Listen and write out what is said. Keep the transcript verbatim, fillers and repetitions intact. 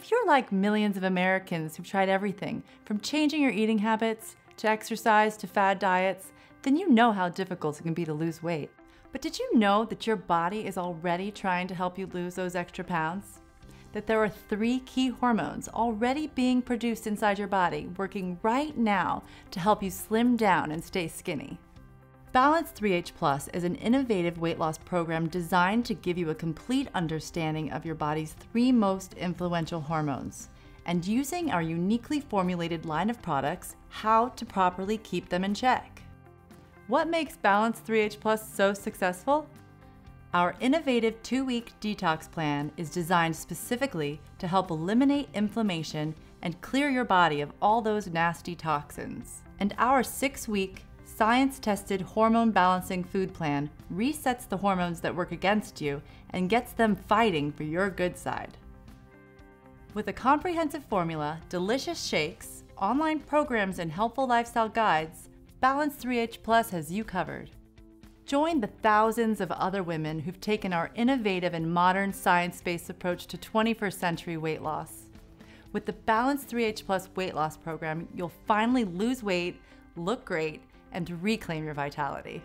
If you're like millions of Americans who've tried everything, from changing your eating habits, to exercise, to fad diets, then you know how difficult it can be to lose weight. But did you know that your body is already trying to help you lose those extra pounds? That there are three key hormones already being produced inside your body, working right now to help you slim down and stay skinny. Balance three H Plus is an innovative weight loss program designed to give you a complete understanding of your body's three most influential hormones, and using our uniquely formulated line of products, how to properly keep them in check. What makes Balance three H Plus so successful? Our innovative two-week detox plan is designed specifically to help eliminate inflammation and clear your body of all those nasty toxins. And our six-week, science-tested hormone balancing food plan resets the hormones that work against you and gets them fighting for your good side. With a comprehensive formula, delicious shakes, online programs, and helpful lifestyle guides, Balance three H Plus has you covered. Join the thousands of other women who've taken our innovative and modern science-based approach to twenty-first century weight loss. With the Balance three H Plus weight loss program, you'll finally lose weight, look great, and reclaim your vitality.